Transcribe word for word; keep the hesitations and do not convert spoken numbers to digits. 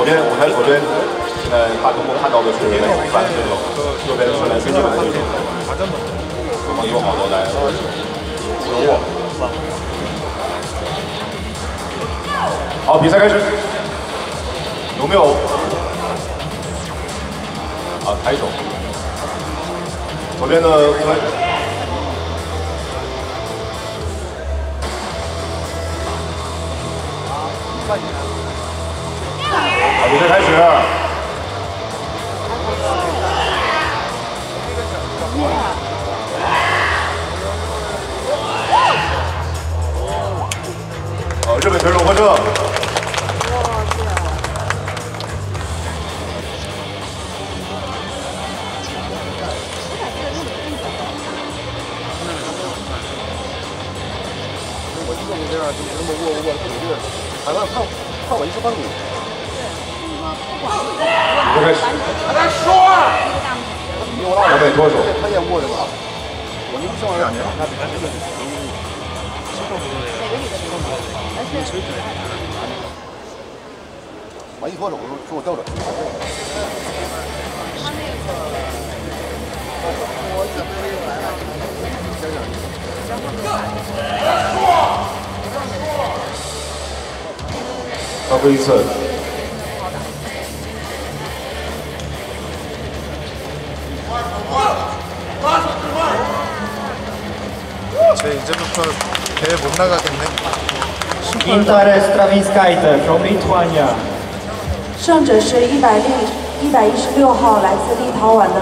오늘 오늘 오늘呃，大部分看到的是这边的五百分钟，这边可能是基本上就是。好， 比赛开始，有没有？啊，抬手。左边的。 好，比赛开始。好，日本选手获胜。我记得你这样就那么握握挺直，好像看看我一直放你。 就开始，他说，两百多手，他也握着吧？我那上两年，他比他这个，我一脱手，我说我掉着。他那个，我这边也来了，先生，再说，再说，再说一次。 제 이제부터 대회 못 나가겠네. Inter Stravinskaite from Lithuania. 胜者是一百零一百一十六号来自立陶宛的